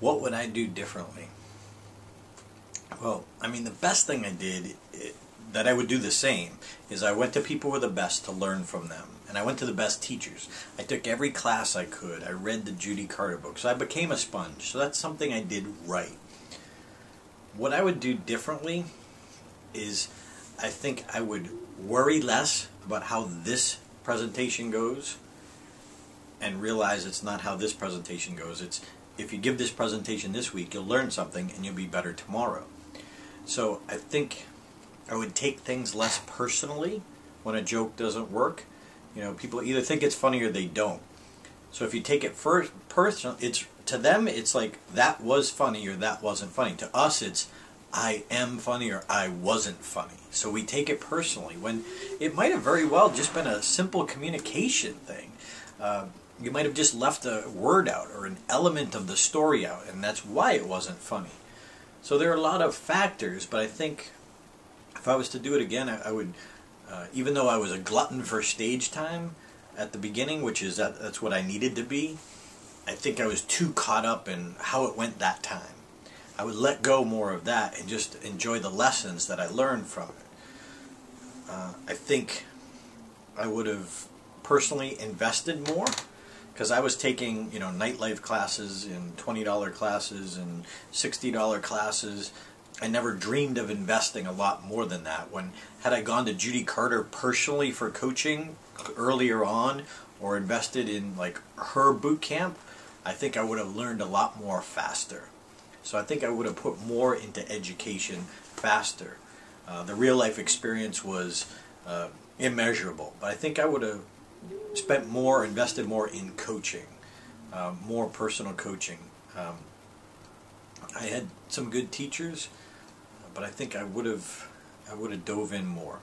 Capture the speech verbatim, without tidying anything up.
What would I do differently? Well, I mean, the best thing I did it, that I would do the same is I went to people who were the best to learn from them. And I went to the best teachers. I took every class I could. I read the Judy Carter books. So I became a sponge. So that's something I did right. What I would do differently is I think I would worry less about how this presentation goes and realize it's not how this presentation goes. It's if you give this presentation this week, you'll learn something and you'll be better tomorrow. So I think I would take things less personally when a joke doesn't work. You know, people either think it's funny or they don't. So if you take it first personal, it's to them it's like that was funny or that wasn't funny. To us it's I am funny or I wasn't funny. So we take it personally when it might have very well just been a simple communication thing. Uh, you might have just left a word out or an element of the story out, and that's why it wasn't funny. So there are a lot of factors, but I think if I was to do it again, I, I would, uh, even though I was a glutton for stage time at the beginning, which is that, that's what I needed to be, I think I was too caught up in how it went that time. I would let go more of that and just enjoy the lessons that I learned from it. Uh, I think I would have personally invested more, because I was taking, you know, nightlife classes and twenty dollar classes and sixty dollar classes. I never dreamed of investing a lot more than that. When had I gone to Judy Carter personally for coaching earlier on, or invested in like her boot camp, I think I would have learned a lot more faster. So I think I would have put more into education faster. Uh, the real life experience was uh, immeasurable, but I think I would have spent more, invested more in coaching, uh, more personal coaching. Um, I had some good teachers, but I think I would have, I would have dove in more.